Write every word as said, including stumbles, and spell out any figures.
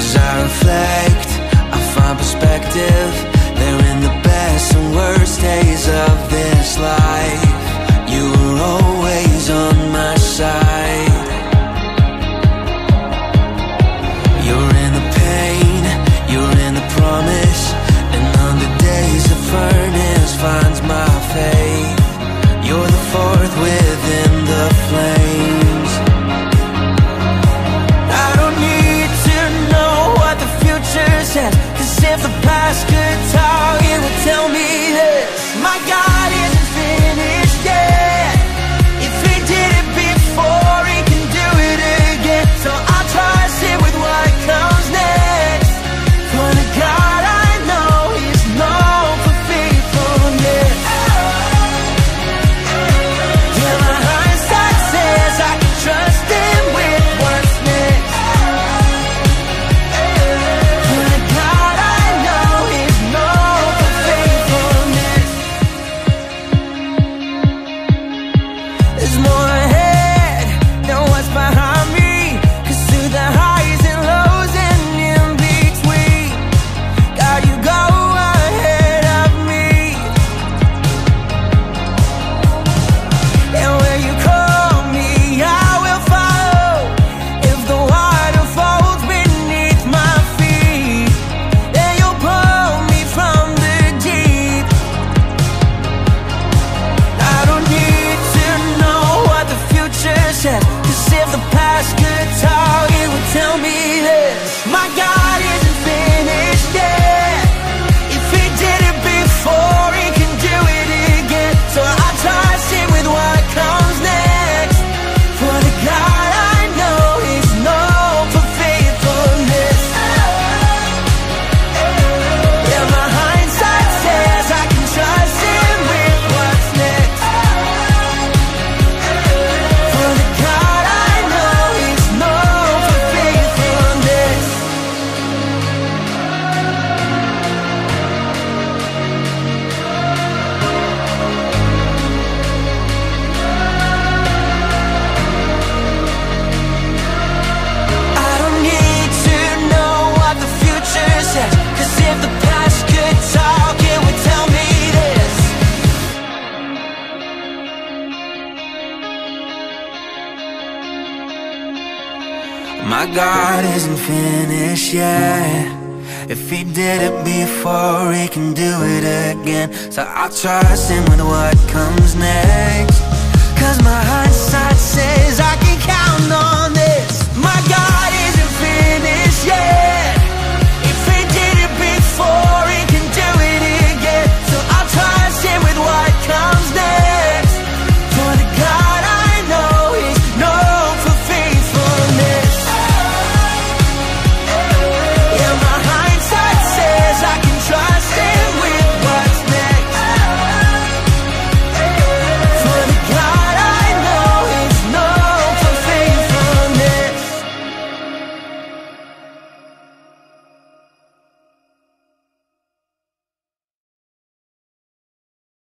As I reflect, I find perspective. They're in the best and worst days of this life. You were always on my side. You're in the pain, you're in the promise, and on the days the furnace finds my faith. You're the fourth within the flames. I don't need to know what the future says, 'cause if the past could talk, it would tell me this: my God isn't finished yet. If He did it before, He can do it again. So I'll trust Him with what comes next, for the God I know is known for faithfulness. Yeah, my hindsight says I can trust Him with what's next, for the God I know is known for faithfulness. There's more ahead than what's behind me, 'cause through the highs and lows and in between, God, You go ahead of me. And where You call me, I will follow. If the water folds beneath my feet, then You'll pull me from the deep. I don't need to know what the future says, 'cause if the past could talk, it would tell me this: my God isn't finished yet. If He did it before, He can do it again. So I trust Him with what comes next, for the God I know is known for faithfulness. Yeah, my hindsight says I can trust Him with what's next, for the God I know is known for faithfulness. I don't need to know what the future says, 'cause if the past could talk, it would tell me this. My God isn't finished yet. If He did it before, He can do it again. So I'll trust Him with what comes